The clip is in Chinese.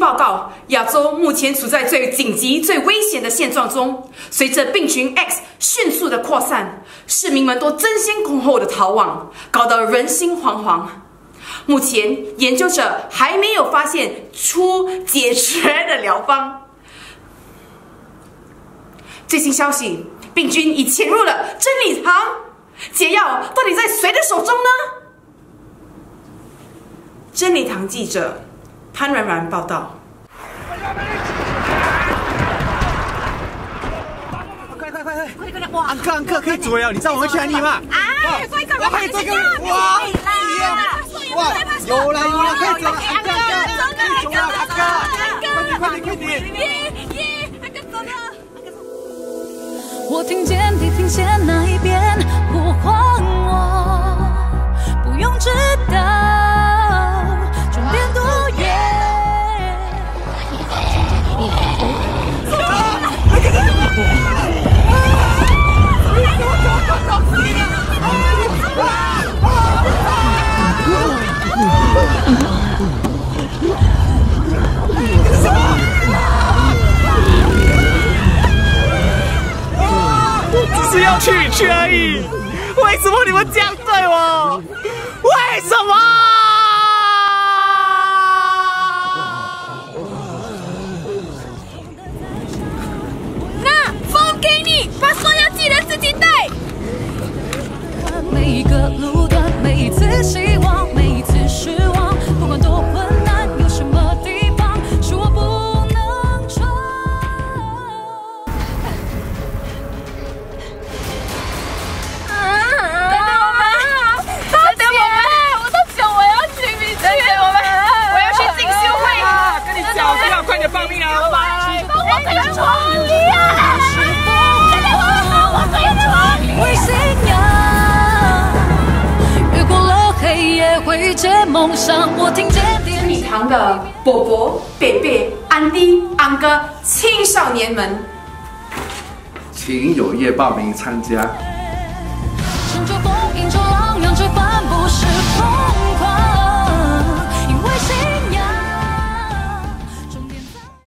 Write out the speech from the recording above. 报告，亚洲目前处在最紧急、最危险的现状中。随着病群 X 迅速的扩散，市民们都争先恐后的逃往，搞得人心惶惶。目前，研究者还没有发现出解决的疗方。最新消息，病菌已潜入了真理堂，解药到底在谁的手中呢？ 真理堂记者潘然然报道。快！安哥可以走了，你知道我们去哪里吗？哎，快快快！哇！哇！有了，快走！安哥，快点！我听见，你听见那一边呼唤我，不用知道。 只是要去一去而已，为什么你们这样对我？为什么？ 每个路段，每一次希望，每一次失望，不管多困难，有什么地方是我不能闯？等我们！我都讲我要去你去，我要去进修会啊！跟你讲，不要快点放命啊！我可以闯你啊！我可以闯你！为信仰。 会见梦想，我听见。真理堂的伯伯、贝贝、安迪、安哥，青少年们，请踊跃报名参加。